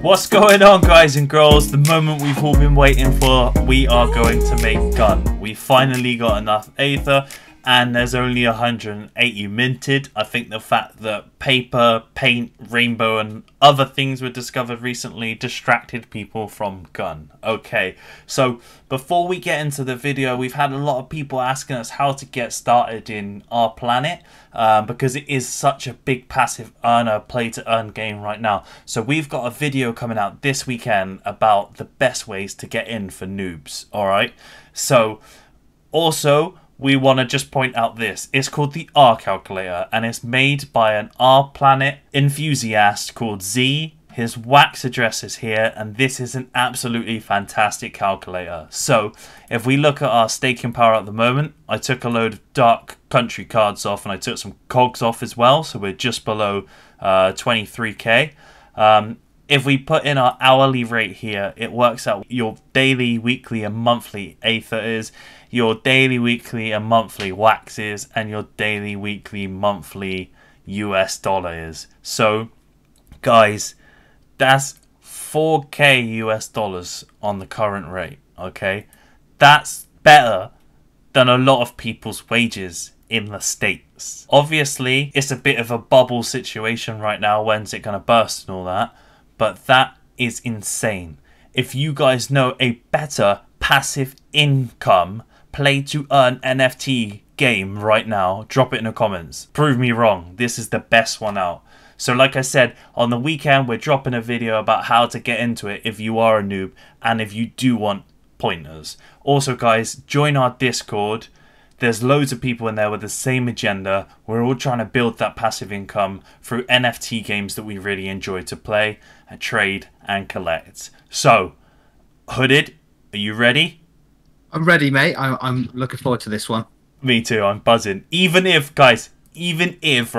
What's going on, guys and girls? The moment we've all been waiting for. We are going to make gun. We finally got enough Aether, and there's only 180 minted. I think the fact that paper, paint, rainbow and other things were discovered recently distracted people from gun. Okay, so before we get into the video, we've had a lot of people asking us how to get started in Our Planet because it is such a big passive earner, play to earn game right now. So we've got a video coming out this weekend about the best ways to get in for noobs. All right, so also we want to just point out this. It's called the R Calculator, and it's made by an R Planet enthusiast called Z. His WAX address is here, and this is an absolutely fantastic calculator. So if we look at our staking power at the moment, I took a load of dark country cards off, and I took some cogs off as well, so we're just below 23k. If we put in our hourly rate here, it works out your daily, weekly, and monthly Aether is, your daily, weekly, and monthly WAX is, and your daily, weekly, monthly US dollar is. So, guys, that's 4k US dollars on the current rate, okay? That's better than a lot of people's wages in the States. Obviously, it's a bit of a bubble situation right now. When's it going to burst and all that? But that is insane. If you guys know a better passive income play to earn NFT game right now, drop it in the comments. Prove me wrong. This is the best one out. So like I said, on the weekend, we're dropping a video about how to get into it if you are a noob and if you do want pointers. Also, guys, join our Discord. There's loads of people in there with the same agenda. We're all trying to build that passive income through NFT games that we really enjoy to play and trade and collect. So, Hooded, are you ready? I'm ready, mate. I'm looking forward to this one. Me too. I'm buzzing. Even if, guys, even if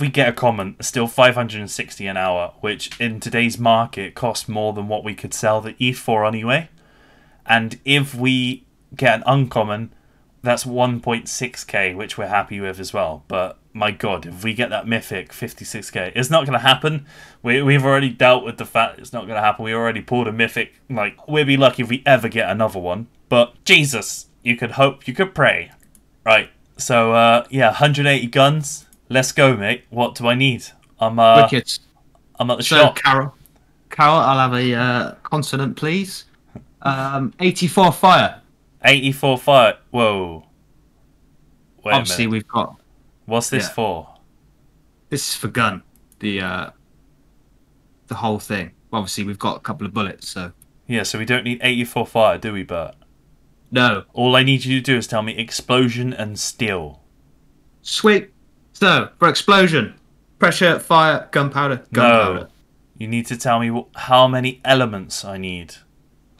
we get a comment, it's still 560 an hour, which in today's market costs more than what we could sell the ETH for anyway. And if we get an uncommon, that's 1.6k, which we're happy with as well. But my god, if we get that mythic, 56k, it's not going to happen. We've already dealt with the fact it's not going to happen. We already pulled a mythic. Like, we'll be lucky if we ever get another one. But Jesus, you could hope, you could pray, right? So yeah, 180 guns, let's go, mate. What do I need? I'm at the shop. Carol, I'll have a consonant, please. 84 fire. 84 fire. Whoa. Wait, obviously we've got, what's this for? This is for gun, the whole thing. Obviously we've got a couple of bullets, so yeah, so we don't need 84 fire, do we, Bert? No. All I need you to do is tell me explosion and steel. Sweet. So for explosion, pressure, fire, gunpowder, gunpowder. No. You need to tell me how many elements I need.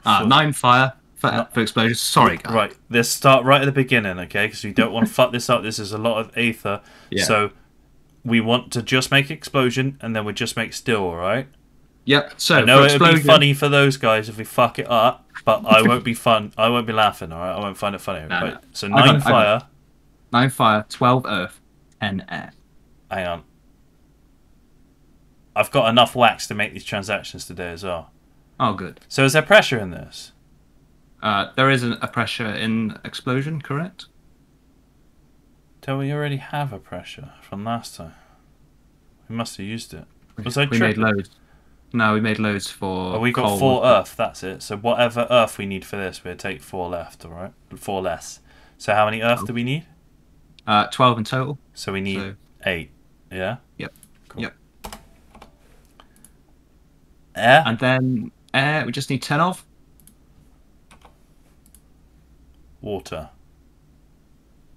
9 fire. For explosion. Sorry, guys. Right, let's start right at the beginning, okay? Because we don't want to fuck this up. This is a lot of Aether. Yeah. So we want to just make explosion, and then we just make steel, all right? Yep. So I know it would be funny for those guys if we fuck it up, but I won't be fun. I won't be laughing, all right? I won't find it funny. No, right. No. So 9 fire. 9 fire, 12 earth, 10 air. Hang on. I've got enough WAX to make these transactions today as well. Oh, good. So is there pressure in this? There isn't a pressure in explosion, correct? Don't we already have a pressure from last time? We must have used it. Was I tripping? We made loads. No, we made loads for. Oh, we got coal. 4 earth. That's it. So whatever earth we need for this, we'll take 4 left. All right, 4 less. So how many earth do we need? 12 in total. So we need 8. Yeah. Yep. Cool. Yep. Air. And then air. We just need 10 of. Water.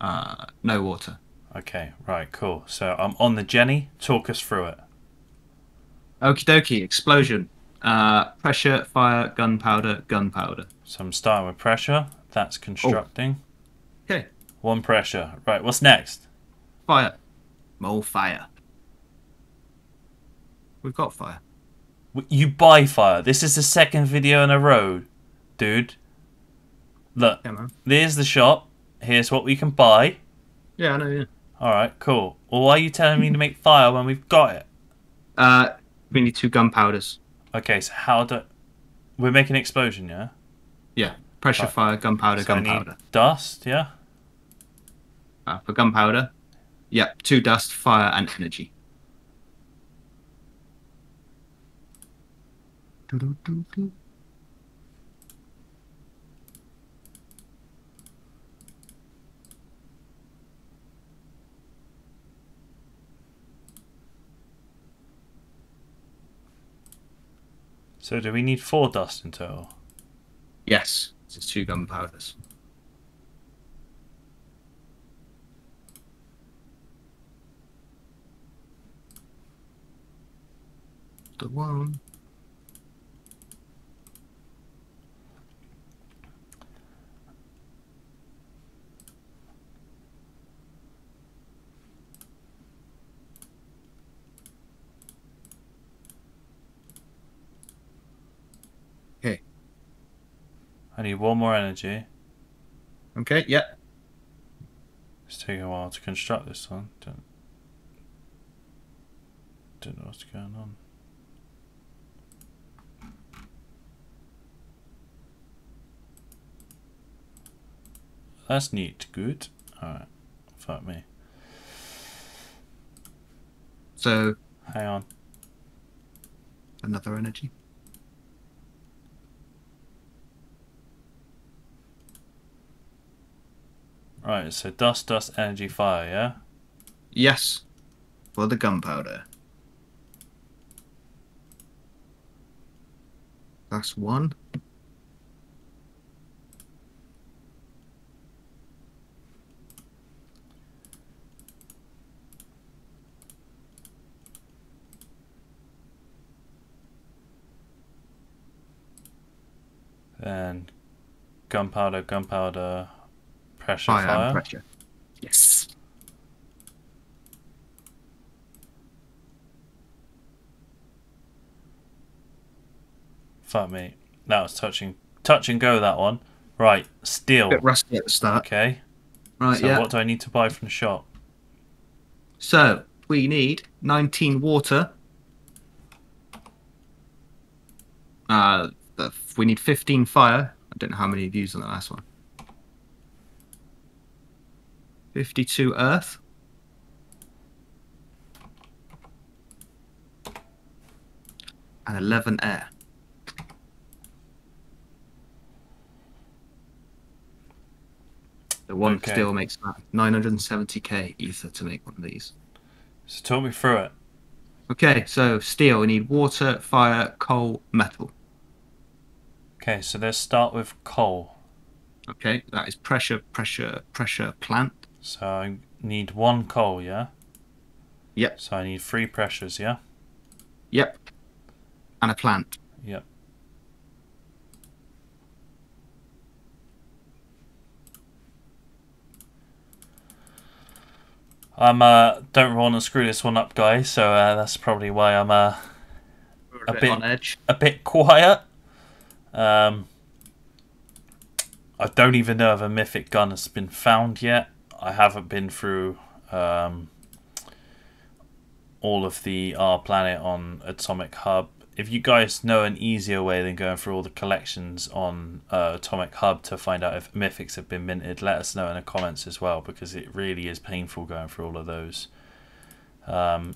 No water. Okay, right, cool. So I'm on the Jenny. Talk us through it. Okie dokie. Explosion. Pressure, fire, gunpowder, gunpowder. So I'm starting with pressure. That's constructing. Oh. Okay. 1 pressure. Right, what's next? Fire. More fire. We've got fire. You buy fire. This is the second video in a row, dude. Look, yeah, there's the shop. Here's what we can buy. Yeah, I know, yeah. Alright, cool. Well, why are you telling me to make fire when we've got it? We need 2 gunpowders. Okay, so how do... We're making an explosion, yeah? Yeah. Pressure, fire, gunpowder, so gunpowder. Dust, yeah? For gunpowder. Yep, 2 dust, fire, and energy. So do we need 4 dust in total? Yes, it's 2 gunpowders. The one. Okay. I need 1 more energy. Okay, yeah. It's taking a while to construct this one. Don't know what's going on. That's neat. Good. Alright. Fuck me. So... Hang on. Another energy. Right, so dust, dust, energy, fire, yeah? Yes. For the gunpowder. That's 1. Then gunpowder, gunpowder, pressure, fire. Fire. And pressure. Yes. Fuck me. That was touch and go, that one. Right, steel. A bit rusty at the start. Okay. Right, so yeah. What do I need to buy from the shop? So, we need 19 water. We need 15 fire. I don't know how many views on the last one. 52 earth. And 11 air. The one still makes 970k ether to make one of these. So talk me through it. Okay, so steel. We need water, fire, coal, metal. Okay, so let's start with coal. Okay, that is pressure, pressure, pressure, plant. So I need 1 coal, yeah? Yep. So I need 3 pressures, yeah? Yep. And a plant. Yep. I'm don't want to screw this one up, guys, so that's probably why I'm a bit on edge. A bit quiet. I don't even know if a mythic gun has been found yet. I haven't been through all of the Our Planet on Atomic Hub. If you guys know an easier way than going through all the collections on Atomic Hub to find out if mythics have been minted, let us know in the comments as well, because it really is painful going through all of those.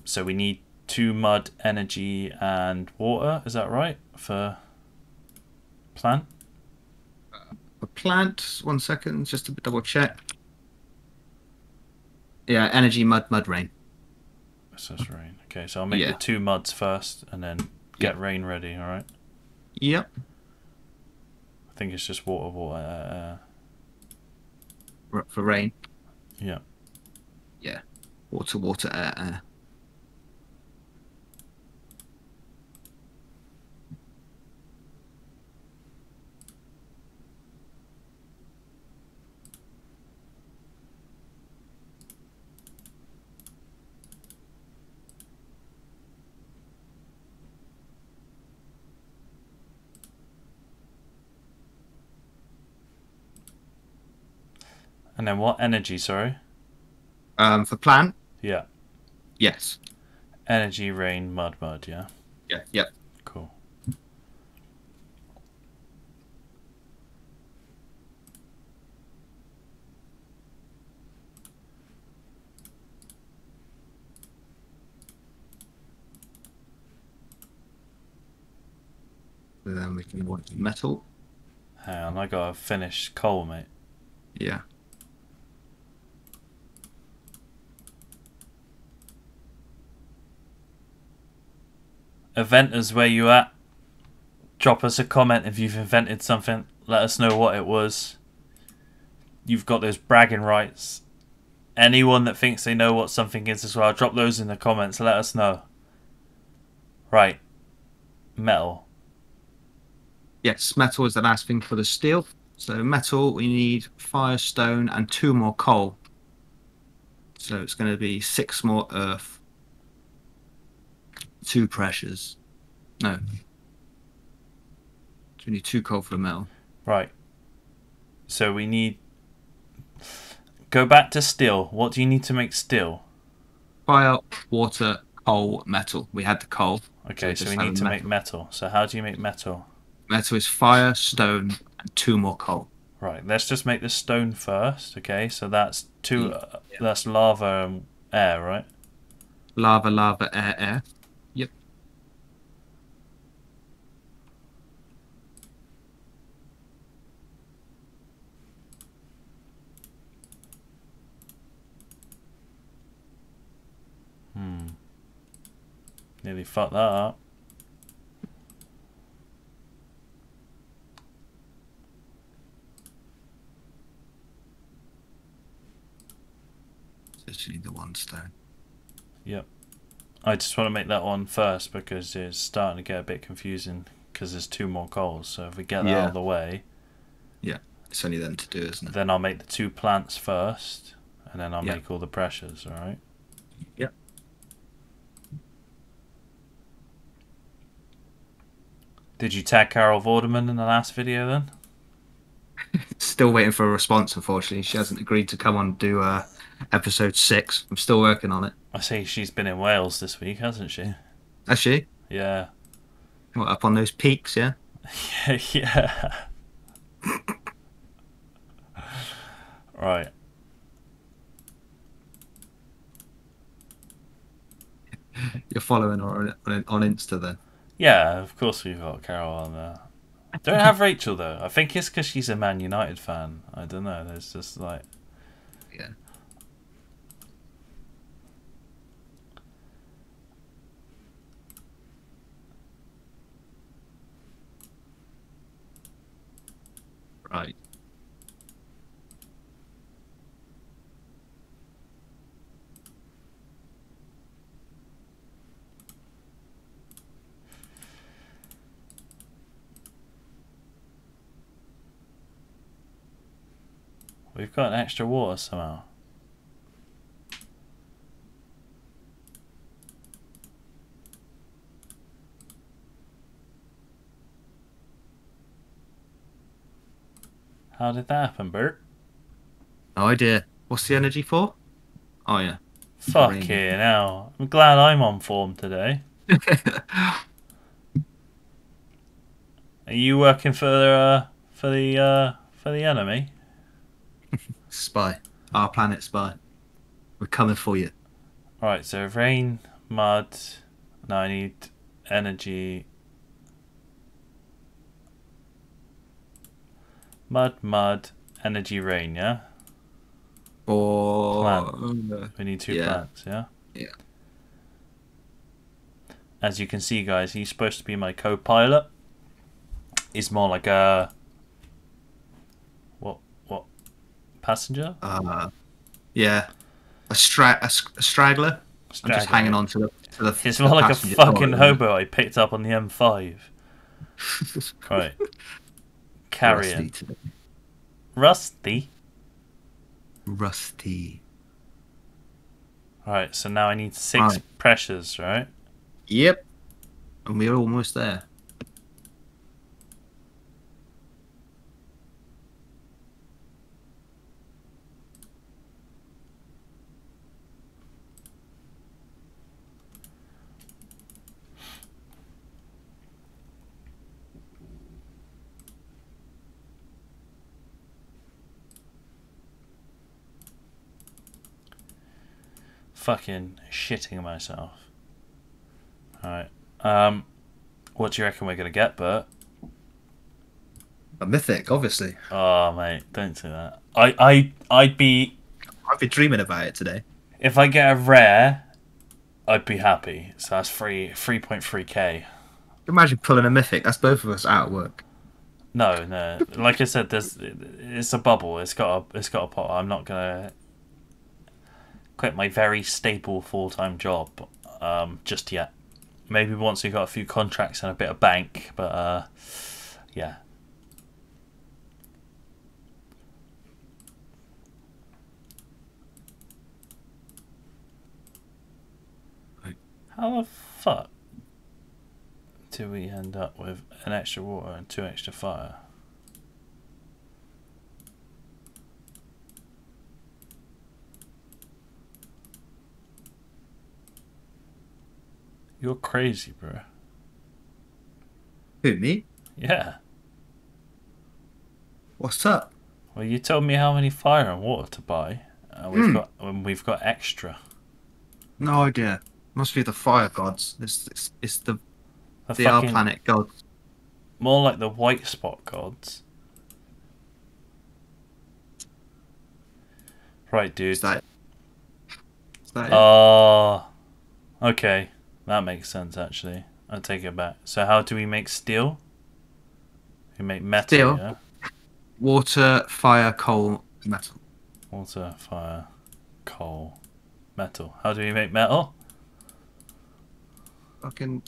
So we need 2 mud, energy, and water. Is that right? For... plant? A plant, 1 second, just to double check. Yeah, energy, mud, mud, rain. This is rain. Okay, so I'll make the 2 muds first and then get rain ready, alright? Yep. I think it's just water, water. For rain? Yeah. Yeah. Water, water, air, air. And then what? Energy, sorry. For plant? Yeah. Yes. Energy, rain, mud, yeah? Yeah, yeah. Cool. So then we can want metal. Hang on, I gotta finish coal, mate. Yeah. Inventors, where you at? Drop us a comment if you've invented something. Let us know what it was. You've got those bragging rights. Anyone that thinks they know what something is as well, drop those in the comments. Let us know. Right. Metal. Yes, metal is the last thing for the steel. So metal, we need fire, stone, and 2 more coal. So it's going to be 6 more earth. 2 pressures. No. We need 2 coal for the metal. Right. So we need... Go back to steel. What do you need to make steel? Fire, water, coal, metal. We had the coal. Okay, so we need to make metal. So how do you make metal? Metal is fire, stone, and 2 more coal. Right, let's just make the stone first, okay? So that's 2, yeah. That's lava and air, right? Lava, lava, air, air. Yep. Nearly fucked that up. Literally the 1 stone. Yep. I just want to make that one first because it's starting to get a bit confusing because there's 2 more coals. So if we get that out of the way... Yeah, it's only them to do, isn't it? Then I'll make the 2 plants first and then I'll make all the pressures, alright? Yep. Did you tag Carol Vorderman in the last video then? Still waiting for a response, unfortunately. She hasn't agreed to come on and do... Episode 6. I'm still working on it. I see she's been in Wales this week, hasn't she? Has she? Yeah. What, up on those peaks, yeah? Yeah. Right. You're following her on Insta then? Yeah, of course we've got Carol on there. Don't have Rachel though. I think it's because she's a Man United fan. I don't know. There's just like... Yeah. Right. We've got an extra water somehow. How did that happen, Bert? No idea. What's the energy for? Oh, yeah. Fucking hell. I'm glad I'm on form today. Are you working for the enemy? Spy. Our planet spy. We're coming for you. Alright, so rain, mud. Now I need energy. Mud, energy, rain, yeah? Or... Plant. We need 2 plants, yeah? Yeah. As you can see, guys, he's supposed to be my co-pilot. He's more like a... What? Passenger? Yeah. A straggler. I'm just hanging on to the He's more like a fucking hobo I picked up on the M5. Right. Carrier. Rusty. Alright, so now I need 6 pressures, right? Yep. And we're almost there. fucking shitting myself. Alright. What do you reckon we're going to get, Bert? A mythic, obviously. Oh, mate, don't say that. I'd be dreaming about it today. If I get a rare, I'd be happy. So that's 3.3k. Imagine pulling a mythic. That's both of us out of work. No, no. Like I said, it's a bubble. It's got a pot. I'm not gonna quit my very stable full-time job just yet. Maybe once we've got a few contracts and a bit of bank, but yeah. How the fuck do we end up with an extra water and 2 extra fire? You're crazy, bro. Who, me? Yeah. What's up? Well, you told me how many fire and water to buy, and we've got extra. No idea. Must be the fire gods. It's the our planet gods. More like the white spot gods. Right, dude. Is that it? Oh, okay. That makes sense, actually. I'll take it back. So how do we make steel? We make metal, steel, yeah? Water, fire, coal, metal. Water, fire, coal, metal. How do we make metal? Fucking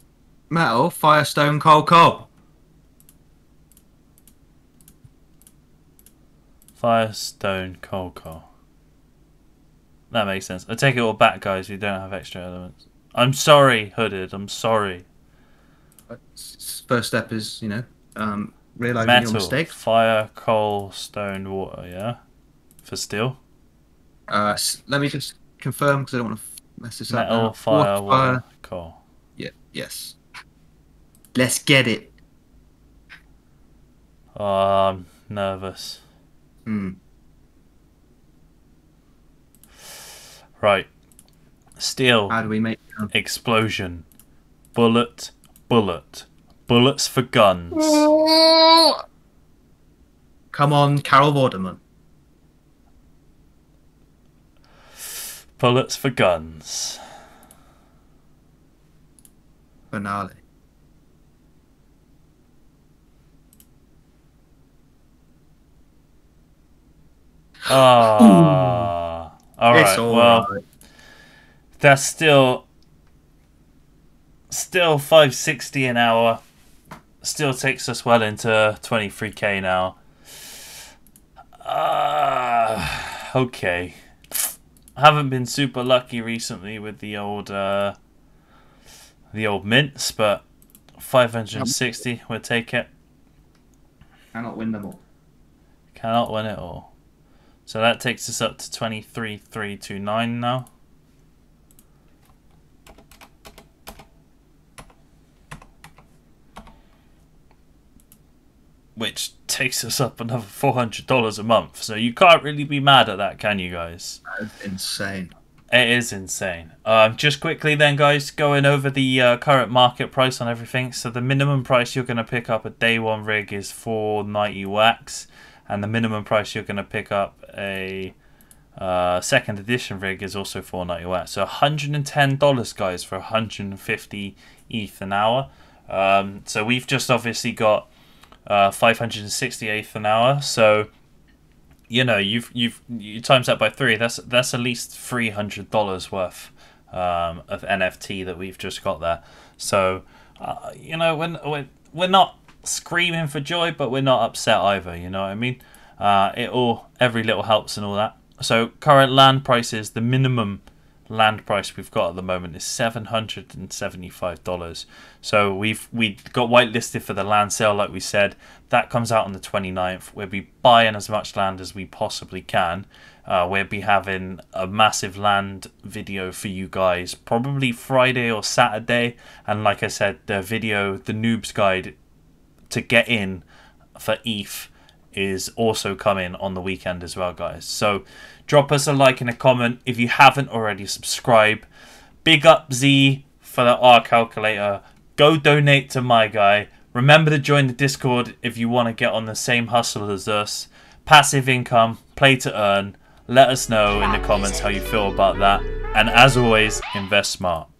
metal, fire, stone, coal, coal. Fire, stone, coal, coal. That makes sense. I take it all back, guys. We don't have extra elements. I'm sorry, Hooded. I'm sorry. First step is, you know, realizing your mistake. Metal, fire, coal, stone, water. Yeah, for steel. Let me just confirm because I don't want to mess this up. Metal, fire, water, coal. Yes. Let's get it. Oh, I'm nervous. Right. Steel. How do we make them? Explosion. Bullet. Bullet. Bullets for guns. Come on, Carol Vorderman. Bullets for guns. Finale. Ah, alright, well, right. That's still 560 an hour. Still takes us well into 23k now. Okay. I haven't been super lucky recently with the old mints, but 560, we'll take it. Cannot win them all. Cannot win it all. So that takes us up to 23,329 now. Which takes us up another $400 a month. So you can't really be mad at that, can you guys? That is insane. It is insane. Just quickly then, guys, going over the current market price on everything. So the minimum price you're going to pick up a day one rig is 490 wax. And the minimum price you're going to pick up a second edition rig is also 490 wax. So $110, guys, for 150 ETH an hour. So we've just obviously got 560 ETH an hour. So... you know, you times that by 3. That's at least $300 worth of NFT that we've just got there. So, you know, we're not screaming for joy, but we're not upset either. You know what I mean? Every little helps and all that. So, current land prices, the minimum land price we've got at the moment is $775. So we got whitelisted for the land sale, like we said. That comes out on the 29th. We'll be buying as much land as we possibly can. We'll be having a massive land video for you guys, probably Friday or Saturday. And like I said, the video, the noob's guide to get in for ETH, is also coming on the weekend as well, guys. So drop us a like and a comment if you haven't already subscribed. Big up Z for the R calculator. Go donate to my guy. Remember to join the Discord if you want to get on the same hustle as us. Passive income, play to earn. Let us know in the comments how you feel about that. And as always, invest smart.